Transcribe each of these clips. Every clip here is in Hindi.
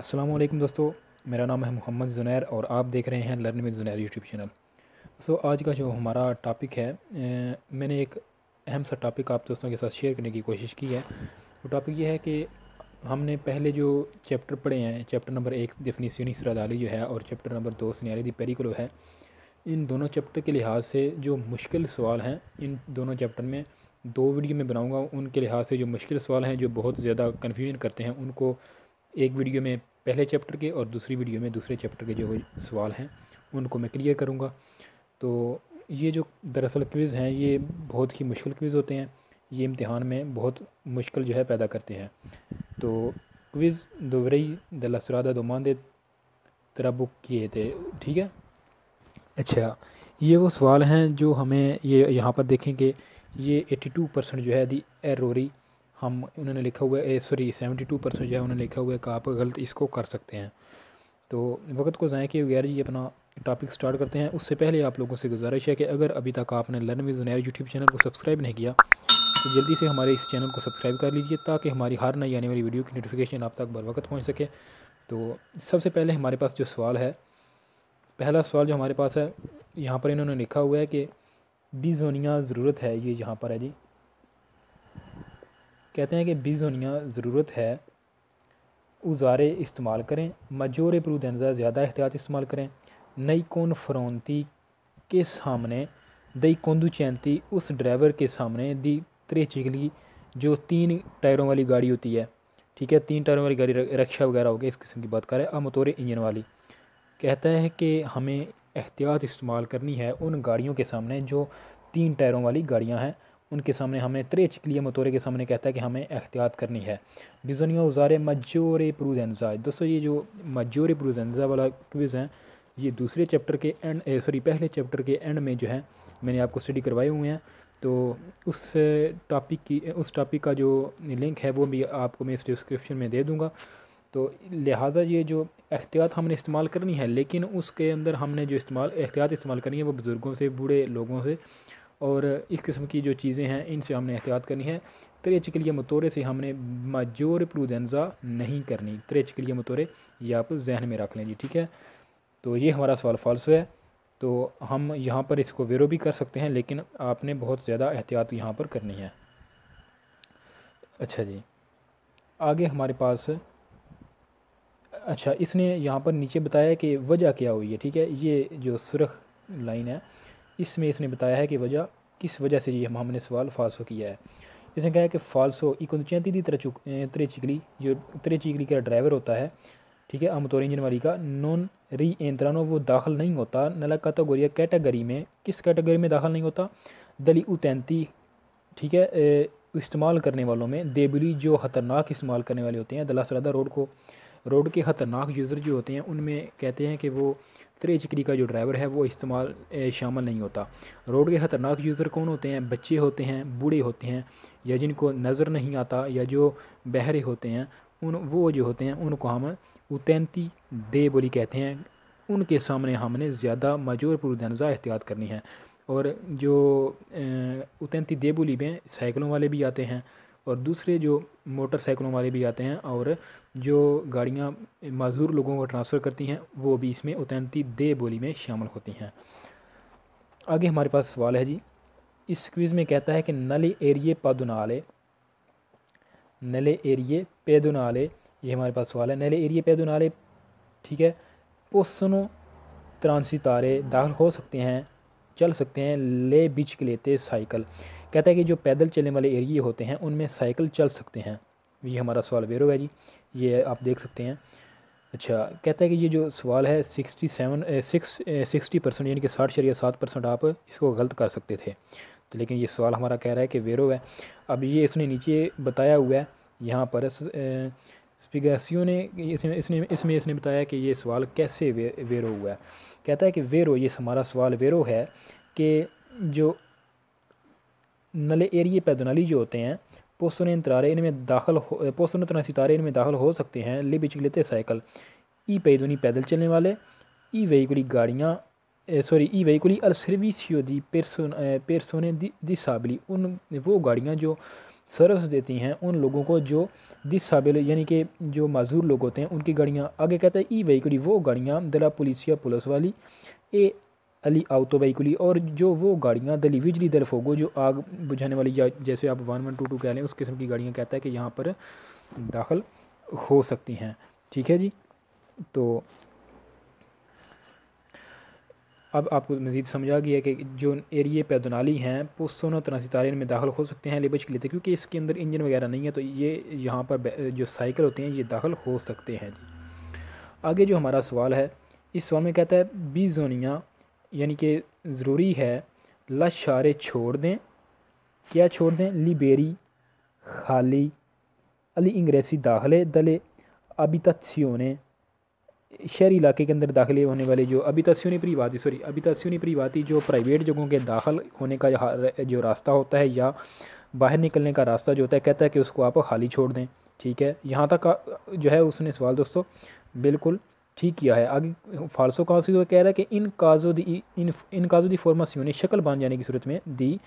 अस्सलाम वालेकुम दोस्तों, मेरा नाम है मोहम्मद जुनैर और आप देख रहे हैं learn with Zunair YouTube channel. So आज का जो हमारा टॉपिक है, मैंने एक अहम सा टॉपिक आप दोस्तों के साथ शेयर करने की कोशिश की है। वो टॉपिक ये है कि हमने पहले जो चैप्टर पढ़े हैं, चैप्टर नंबर 1 डेफिनिसियोनी स्ट्रादाली जो है और चैप्टर नंबर 2 सिनेरियो दी पेरिकुलो है, इन दोनों चैप्टर के लिहाज से जो मुश्किल सवाल हैं, इन दोनों चैप्टर में दो वीडियो में बनाऊँगा। उनके लिहाज से जो मुश्किल सवाल हैं, जो बहुत ज़्यादा कन्फ्यूजन करते हैं, उनको एक वीडियो में पहले चैप्टर के और दूसरी वीडियो में दूसरे चैप्टर के जो सवाल हैं उनको मैं क्लियर करूंगा। तो ये जो दरअसल क्विज़ हैं, ये बहुत ही मुश्किल क्विज़ होते हैं, ये इम्तिहान में बहुत मुश्किल जो है पैदा करते हैं। तो क्विज़ दोवरई दला सुरादा दोमांदे तरा बुक किए थे, ठीक है। अच्छा, ये वो सवाल हैं जो हमें ये यहाँ पर देखें कि ये 82% जो है दी एरोरी हम उन्होंने लिखा हुआ है, सॉरी 72% जो है उन्होंने लिखा हुआ है कि आप गलत इसको कर सकते हैं। तो वक्त को ज़ाया किए बगैर जी अपना टॉपिक स्टार्ट करते हैं। उससे पहले आप लोगों से गुजारिश है कि अगर अभी तक आपने learn with Zunair YouTube channel को सब्सक्राइब नहीं किया तो जल्दी से हमारे इस चैनल को सब्सक्राइब कर लीजिए ताकि हमारी हर नई आने वाली वीडियो की नोटिफिकेशन आप तक बर वक्त पहुँच सके। तो सबसे पहले हमारे पास जो सवाल है, पहला सवाल जो हमारे पास है, यहाँ पर इन्होंने लिखा हुआ है कि बिजोनिया ज़रूरत है, ये यहाँ पर है जी, कहते हैं कि बिजोनिया ज़रूरत है उजारे इस्तेमाल करें, मजोर परूदनजा ज़्यादा एहतियात इस्तेमाल करें, नई कौन फरौनती के सामने दई कोंदू चैनती उस ड्राइवर के सामने दी त्रे चिगली जो 3 टायरों वाली गाड़ी होती है, ठीक है, 3 टायरों वाली गाड़ी रक्षा वगैरह हो गया, इस किस्म की बात करें, अमतौर इंजन वाली। कहता है कि हमें एहतियात इस्तेमाल करनी है उन गाड़ियों के सामने जो 3 टायरों वाली गाड़ियाँ हैं, उनके सामने हमें त्रे चिकलिया मतोरे के सामने कहता है कि हमें एहतियात करनी है। बिजोनिया उजारे मजोरे प्रूजेंजा, दोस्तों ये जो मजोरे प्रूजेंजा वाला क्विज़ हैं, ये दूसरे चैप्टर के एंड पहले चैप्टर के एंड में जो है मैंने आपको स्टडी करवाए हुए हैं। तो उस टॉपिक का जो लिंक है वो भी आपको मैं इस डिस्क्रिप्शन में दे दूँगा। तो लिहाजा ये जो एहतियात हमने इस्तेमाल करनी है, लेकिन उसके अंदर हमने जो एहतियात इस्तेमाल करनी है वो बुज़ुर्गों से, बूढ़े लोगों से और इस किस्म की जो चीज़ें हैं, इनसे हमने एहतियात करनी है। त्रे चिकलिया मतोरे से हमने मजोर प्रूदेंजा नहीं करनी, त्रे चिकलिया मतोरे ये आप जहन में रख लें जी, ठीक है। तो ये हमारा सवाल फाल्स है, तो हम यहाँ पर इसको वेरो भी कर सकते हैं, लेकिन आपने बहुत ज़्यादा एहतियात यहाँ पर करनी है। अच्छा जी, आगे हमारे पास, अच्छा इसने यहाँ पर नीचे बताया कि वजह क्या हुई है, ठीक है, ये जो सुर्ख लाइन है इसमें इसने बताया है कि वजह किस वजह से ये हमने सवाल फाल्सो किया है। इसने कहा है कि फाल्सो इकोंचैंती दी त्रे चिकली जो त्रे चिकली का ड्राइवर होता है, ठीक है, आमतौर इंजन वाली का नॉन री एंत्रानो वो दाखिल नहीं होता नला कातागोरिया कैटेगरी में, किस कैटेगरी में दाखिल नहीं होता, दली उतैंती, ठीक है, इस्तेमाल करने वालों में देबली जो खतरनाक इस्तेमाल करने वाले होते हैं, दला सरादा रोड के ख़तरनाक यूज़र जो होते हैं उनमें कहते हैं कि वो त्रे चिकली का जो ड्राइवर है वो शामिल नहीं होता। रोड के ख़तरनाक यूज़र कौन होते हैं, बच्चे होते हैं, बूढ़े होते हैं, या जिनको नज़र नहीं आता, या जो बहरे होते हैं, वो जो होते हैं उनको हम उतैंती दे बोली कहते हैं, उनके सामने हमने ज़्यादा मजोर पुरुदनजा एहतियात करनी है। और जो उतैंती दे बोली में साइकिलों वाले भी आते हैं और दूसरे जो मोटरसाइकिलों वाले भी आते हैं, और जो गाड़ियाँ माजूर लोगों को ट्रांसफ़र करती हैं वो भी इसमें उतैंती दे बोली में शामिल होती हैं। आगे हमारे पास सवाल है जी, इस क्विज़ में कहता है कि नले एरिए पेदोनाले, ये हमारे पास सवाल है, नले एरिए पेदोनाले, ठीक है, पोसनो ट्रांसितारे दाखिल हो सकते हैं, चल सकते हैं, ले बिच के लेते साइकिल, कहता है कि जो पैदल चलने वाले एरिए होते हैं उनमें साइकिल चल सकते हैं। ये हमारा सवाल वेरो है जी, ये आप देख सकते हैं। अच्छा, कहता है कि ये जो सवाल है 60% यानी कि 60.7% आप इसको गलत कर सकते थे, तो लेकिन ये सवाल हमारा कह रहा है कि वेरो है। अब ये इसने नीचे बताया हुआ है, यहाँ पर स्पिगासियो ने इसमें बताया कि ये सवाल कैसे वेरो हुआ है। कहता है कि वेरो, ये हमारा सवाल वेरो है कि जो नले एरिए पैदोनाली जो होते हैं पोसोने तरासितारे इनमें दाखिल हो सकते हैं, ले बिचलेते साइकिल, ई पैदोनी पैदल चलने वाले, ई वेहिकुली गाड़ियाँ, सॉरी ई वेहिकुली अल सर्विसियो दी पेरसोने दी साबली, उन वो गाड़ियाँ जो सर्विस देती हैं उन लोगों को जो दिसाबिल यानी कि जो मजदूर लोग होते हैं उनकी गाड़ियां। आगे कहता है ई वहीकली वो गाड़ियां दला पुलिसिया पुलिस वाली ए अली आउतो वहीकली और जो वो गाड़ियां दली विजली दल फोगो जो आग बुझाने वाली जैसे आप 1122 कह लें उस किस्म की गाड़ियाँ कहता है कि यहाँ पर दाखिल हो सकती हैं। ठीक है जी, तो अब आपको मज़ीद समझ आ गया है कि जो एरिए पैदनाली हैं वो सोनो तनासितारे में दाखिल हो सकते हैं लेबच के लिए, क्योंकि इसके अंदर इंजन वगैरह नहीं है तो ये यहाँ पर जो साइकिल होते हैं ये दाखिल हो सकते हैं जी। आगे जो हमारा सवाल है इस सवाल में कहता है बी जोनिया यानी कि ज़रूरी है लाशारे छोड़ दें, क्या छोड़ दें, लिबेरी खाली अली इंग्रेसी दाखिले दले अबितत्सियोने शहरी इलाके के अंदर दाखिल होने वाले जो अबितत्सियोनी प्रीवाती जो प्राइवेट जगहों के दाखिल होने का जो रास्ता होता है या बाहर निकलने का रास्ता जो होता है कहता है कि उसको आप खाली छोड़ दें। ठीक है, यहाँ तक जो है उसने सवाल दोस्तों बिल्कुल ठीक किया है। आगे फालसो कासी कह रहा है कि इन काजो दी फॉर्मासियोने शक्ल बन जाने की सूरत में दी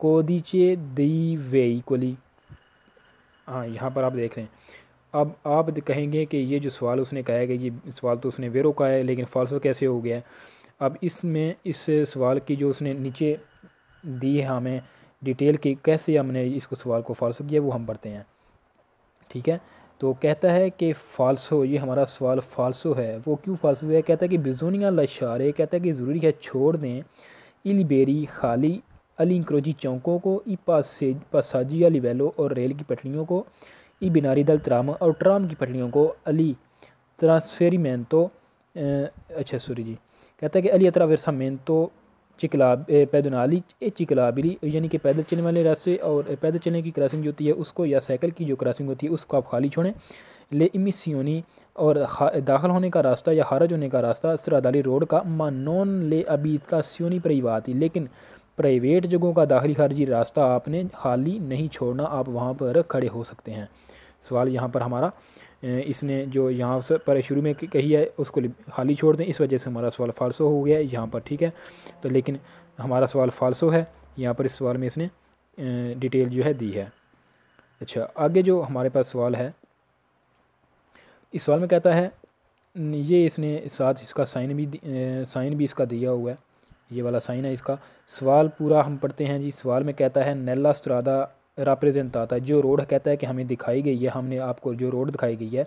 कोदीचे दी वेइकोली। हाँ, यहाँ पर आप देख रहे हैं, अब आप कहेंगे कि ये जो सवाल उसने कहा है कि ये सवाल तो उसने वेरो का है लेकिन फालसो कैसे हो गया है। अब इसमें इस सवाल की जो उसने नीचे दी है हमें डिटेल की कैसे हमने इसको सवाल को फालसो किया वो हम पढ़ते हैं। ठीक है, तो कहता है कि फालसो, ये हमारा सवाल फालसो है। वो क्यों फालसो है? कहता है कि बिजोनिया लशारे कहता है कि ज़रूरी है छोड़ दें इलिबेरी खाली अलिंक्रोजी चौंकों को ई पासाजिया लिवेलो और रेल की पटरियों को ई बिनारी दल त्राम और ट्राम की पटलियों को अली ट्रांसफेरीमेंतो कहता है कि अली अत्रावेरसामेंतो चिकला पैदनाली ए चिकलाबिली यानी कि पैदल चलने वाले रास्ते और पैदल चलने की क्रॉसिंग जो होती है उसको या साइकिल की जो क्रॉसिंग होती है उसको आप खाली छोड़ें। ले इमिसियोनी और दाखिल होने का रास्ता या खारिज होने का रास्ता स्ट्रादाली रोड का मानोन ले अबीत का सियोनी परिवाती, लेकिन प्राइवेट जगहों का दाखिली खारजी रास्ता आपने खाली नहीं छोड़ना, आप वहाँ पर खड़े हो सकते हैं। सवाल यहाँ पर हमारा इसने जो यहाँ पर शुरू में कही है उसको खाली छोड़ दें, इस वजह से हमारा सवाल फालसो हो गया है यहाँ पर। ठीक है, तो लेकिन हमारा सवाल फालसो है, यहाँ पर इस सवाल में इसने डिटेल जो है दी है। अच्छा, आगे जो हमारे पास सवाल है इस सवाल में कहता है ये इसने साथ इसका साइन भी इसका दिया हुआ है, ये वाला साइन है इसका। सवाल पूरा हम पढ़ते हैं जी। सवाल में कहता है नेला स्ट्रादा रिप्रेजेंट आता है जो रोड कहता है कि हमें दिखाई गई है, हमने आपको जो रोड दिखाई गई है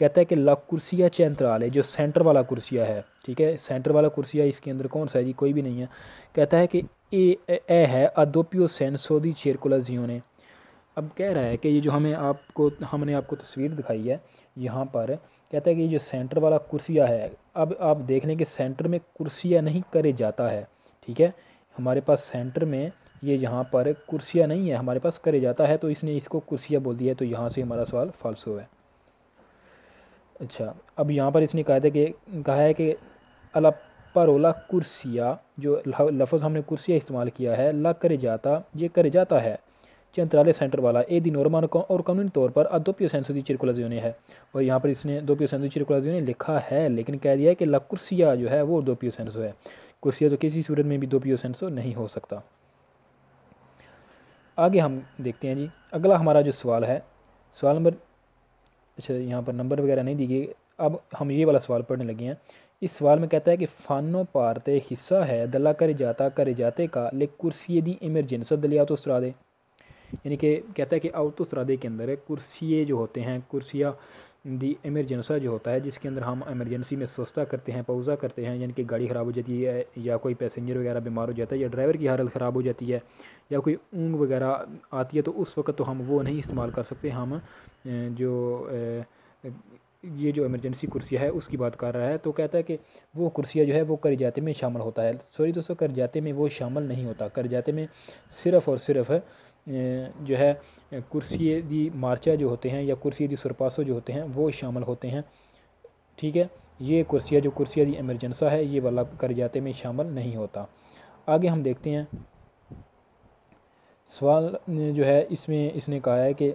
कहता है कि ला कुर्सिया चैंत्राले जो सेंटर वाला कुर्सिया है। ठीक है, सेंटर वाला कुर्सिया इसके अंदर कौन सा है जी? कोई भी नहीं है। कहता है कि ए है अदोपियो सेंसोदी चेरकुलाजियो ने। अब कह रहा है कि ये जो हमने आपको तस्वीर दिखाई है यहाँ पर कहता है कि ये जो सेंटर वाला कुर्सिया है, अब आप देख लें कि सेंटर में कुर्सिया नहीं करे जाता है। ठीक है, हमारे पास सेंटर में ये यहाँ पर कुर्सिया नहीं है, हमारे पास करे जाता है, तो इसने इसको कुर्सिया बोल दिया है, तो यहाँ से हमारा सवाल फालसो है। अच्छा, अब यहाँ पर इसने कहा है कि अला परोला कुर्सिया जो लफ्ज़ हमने कुर्सिया इस्तेमाल किया है ला करे जाता, ये करे जाता है चंत्राले सेंटर वाला ए दी नॉर्मन और कानूनी तौर पर अदोपियो सेंसुदी चिरकुलाजियोने है, और यहाँ पर इसने दोपियो सेंसुदी चिरकुलाजियोने लिखा है लेकिन कह दिया है कि ला कुर्सिया जो है वो दोपियो सेंसो है, कुर्सिया तो किसी सूरत में भी दोपियो सेंसो नहीं हो सकता। आगे हम देखते हैं जी, अगला हमारा जो सवाल है सवाल नंबर, अच्छा यहाँ पर नंबर वगैरह नहीं दी गई। अब हम ये वाला सवाल पढ़ने लगे हैं। इस सवाल में कहता है कि फानो पारते हिस्सा है दला करे जाते का ले कुर्सिये दी इमरजेंसी दलिया तो स्रादे यानी कि कहता है कि आउतो स्रादे के अंदर कुर्सिये जो होते हैं कुर्सिया दी इमरजेंसी जो होता है जिसके अंदर हम एमरजेंसी में सस्ता करते हैं पौजा करते हैं, यानी कि गाड़ी ख़राब हो जाती है या कोई पैसेंजर वगैरह बीमार हो जाता है या ड्राइवर की हालत ख़राब हो जाती है या कोई ऊँग वगैरह आती है, तो उस वक्त तो हम वो नहीं इस्तेमाल कर सकते। हम ये जो इमरजेंसी कुर्सिया है उसकी बात कर रहा है, तो कहता है कि वो कुर्सिया जो है वो करजाते में शामिल होता है। सॉरी दोस्तों, करजाते में वो शामिल नहीं होता, करजाते में सिर्फ़ और सिर्फ जो है कुर्सिये दी मार्चा जो होते हैं या कुर्सिये दी सुरपासो जो होते हैं वो शामिल होते हैं। ठीक है, ये कुर्सिया जो कुर्सिया दी इमरजेंसी है ये वाला करजाते में शामिल नहीं होता। आगे हम देखते हैं सवाल जो है इसमें इसने कहा है कि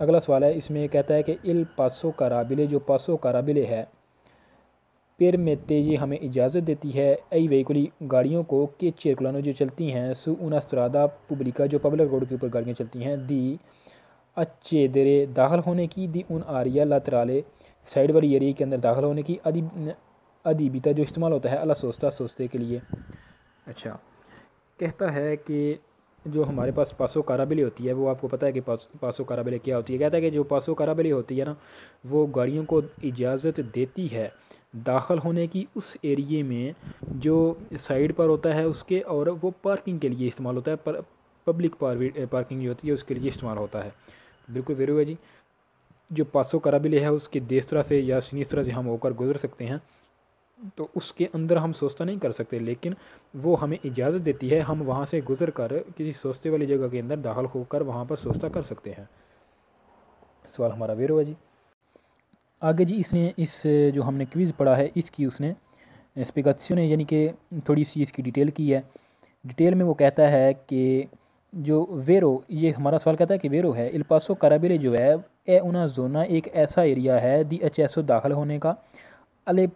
अगला सवाल है इसमें कहता है कि इल पासो कराबिले जो पासो कराबिले है पेर में तेजी हमें इजाज़त देती है ऐ वहीकुली गाड़ियों को के चेरकुलानो जो चलती हैं सु उना स्त्रादा पब्लिका जो पब्लिक रोड के ऊपर गाड़ियाँ चलती हैं दी अच्छे दरे दाखिल होने की दी उन आरिया ला तराले साइड वाली एरिया के अंदर दाखिल होने की अदीबिता जो इस्तेमाल होता है अला सोस्ता सोस्ते के लिए। अच्छा, कहता है कि जो हमारे पास पासो काराबेली होती है वो आपको पता है कि पासो काराबेली क्या होती है। कहता है कि जो पासो काराबेली होती है ना वो गाड़ियों को इजाज़त देती है दाखिल होने की उस एरिए में जो साइड पर होता है उसके, और वो पार्किंग के लिए इस्तेमाल होता है, पब्लिक पार्किंग जो होती है उसके लिए इस्तेमाल होता है। बिल्कुल वेरू है जी। जो पासो काराबेली है उसके देसरा से या सिनिस्त्रा से हम होकर गुजर सकते हैं तो उसके अंदर हम सोचता नहीं कर सकते, लेकिन वो हमें इजाज़त देती है हम वहाँ से गुजर कर किसी सोचते वाली जगह के अंदर दाखिल होकर वहाँ पर सोचता कर सकते हैं। सवाल हमारा वेर हुआ जी। आगे जी इसने इस जो हमने क्विज़ पढ़ा है इसकी उसने स्पेगात्सियोने यानी कि थोड़ी सी इसकी डिटेल की है। डिटेल में वो कहता है कि जो वेरो, ये हमारा सवाल कहता है कि वेरो है इल पासो काराबेली जो है ए उना जोना एक ऐसा एरिया है दी एचएसओ दाखिल होने का अले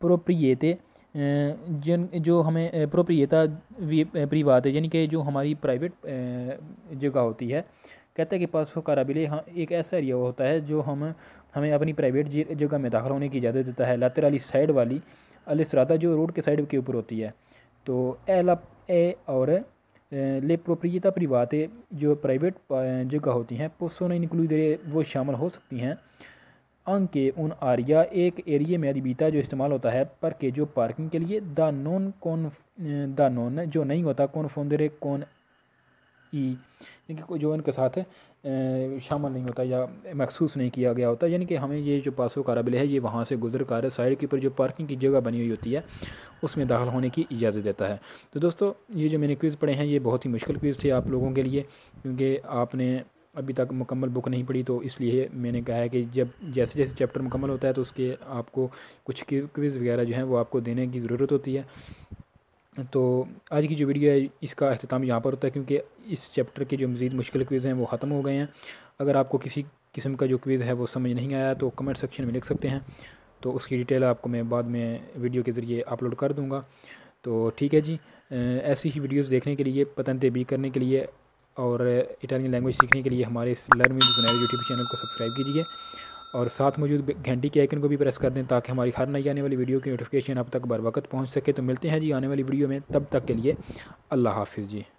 प्रोप्रियते जिन जो हमें प्रोप्रियता प्रीवात है यानी कि जो हमारी प्राइवेट जगह होती है। कहता है कि पासो काराबेली हाँ एक ऐसा एरिया होता है जो हमें अपनी प्राइवेट जगह में दाखिल होने की इजाज़त देता है लातराली साइड वाली अलसराता जो रोड के साइड के ऊपर होती है। तो एला ए और ले प्रोप्रियता प्रीवाते जो प्राइवेट जगह होती हैं पोसो नहीं निकलू दे वो शामिल हो सकती हैं अंक के उन आरिया एक एरिए में अदीबीता जो इस्तेमाल होता है पर के जो पार्किंग के लिए दा नॉन कौन दा नॉन जो नहीं होता कौन फोंदरे कौन ई यानी कि जो उनके साथ शामिल नहीं होता या महसूस नहीं किया गया होता यानी कि हमें ये जो पासो काराबेली है ये वहाँ से गुजर कर साइड के ऊपर जो पार्किंग की जगह बनी हुई होती है उसमें दाखिल होने की इजाज़त देता है। तो दोस्तों ये जो मैंने क्विज़ पढ़े हैं ये बहुत ही मुश्किल क्विज़ थे आप लोगों के लिए क्योंकि आपने अभी तक मुकम्मल बुक नहीं पढ़ी तो इसलिए मैंने कहा है कि जब जैसे जैसे चैप्टर मुकम्मल होता है तो उसके आपको कुछ क्विज़ वगैरह जो हैं वो आपको देने की ज़रूरत होती है। तो आज की जो वीडियो है इसका अख्ताम यहाँ पर होता है क्योंकि इस चैप्टर के जो मज़ीद मुश्किल क्विज़ हैं वो ख़त्म हो गए हैं। अगर आपको किसी किस्म का जो क्विज़ है वो समझ नहीं आया तो कमेंट सेक्शन में लिख सकते हैं तो उसकी डिटेल आपको मैं बाद में वीडियो के ज़रिए अपलोड कर दूँगा। तो ठीक है जी, ऐसी ही वीडियोज़ देखने के लिए पतंते बी करने के लिए और इटालियन लैंग्वेज सीखने के लिए हमारे इस learn with Zunair YouTube channel को सब्सक्राइब कीजिए और साथ मौजूद घंटी के आइकन को भी प्रेस कर दें ताकि हमारी हर नई आने वाली वीडियो की नोटिफिकेशन आप तक बर वक्त पहुँच सके। तो मिलते हैं जी आने वाली वीडियो में, तब तक के लिए अल्लाह हाफिज़ जी।